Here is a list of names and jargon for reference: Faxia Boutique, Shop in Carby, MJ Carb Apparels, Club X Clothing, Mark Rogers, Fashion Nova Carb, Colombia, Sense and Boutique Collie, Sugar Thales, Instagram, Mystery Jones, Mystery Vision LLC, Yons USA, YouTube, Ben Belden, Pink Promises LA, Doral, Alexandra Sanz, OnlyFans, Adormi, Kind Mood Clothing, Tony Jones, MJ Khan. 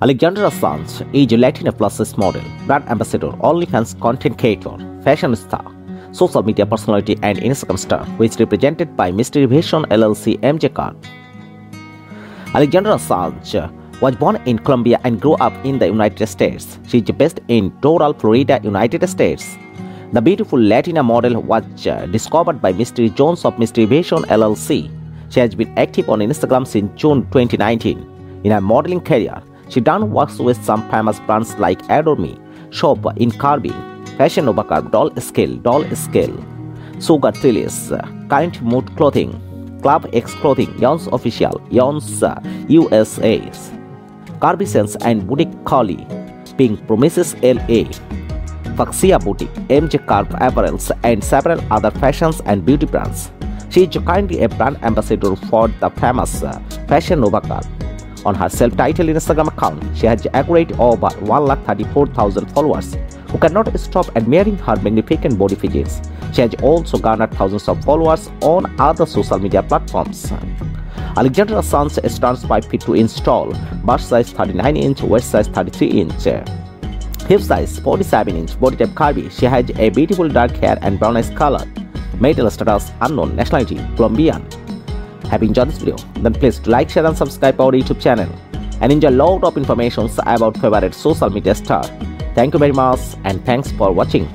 Alexandra Sanz is a Latina plus-size model, brand ambassador, OnlyFans content creator, fashion star, social media personality and Instagram star, who is represented by Mystery Vision LLC MJ Khan. Alexandra Sanz was born in Colombia and grew up in the United States. She is based in Doral, Florida, United States. The beautiful Latina model was discovered by Mystery Jones of Mystery Vision LLC. She has been active on Instagram since June 2019. In her modeling career, she done works with some famous brands like Adormi, Shop in Carby, Fashion Nova Carb, Doll Scale, Sugar Thales, Kind Mood Clothing, Club X Clothing, Yons USA, Carby Sense and Boutique Collie, Pink Promises LA, Faxia Boutique, MJ Carb Apparels and several other fashions and beauty brands. She is currently a brand ambassador for the famous Fashion Nova Carb. On her self-titled Instagram account, she has aggregate over 134,000 followers who cannot stop admiring her magnificent body figures. She has also garnered thousands of followers on other social media platforms. Alexandra Sanz stands 5'2" tall, bust size 39", waist size 33", hip size 47", body type curvy. She has a beautiful dark hair and brownish color. Marital status unknown, nationality Colombian. Have you enjoyed this video? Then please like, share and subscribe our YouTube channel and enjoy a lot of information about favorite social media star. Thank you very much and thanks for watching.